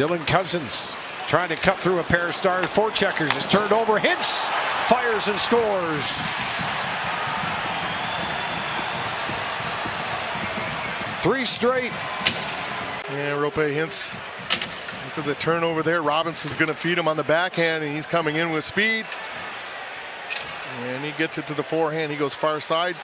Dylan Cousins trying to cut through a pair of star forecheckers. It's turned over. Hintz fires and scores. Three straight. And Roope Hintz for the turnover there. Robinson's going to feed him on the backhand, and he's coming in with speed. And he gets it to the forehand. He goes far side.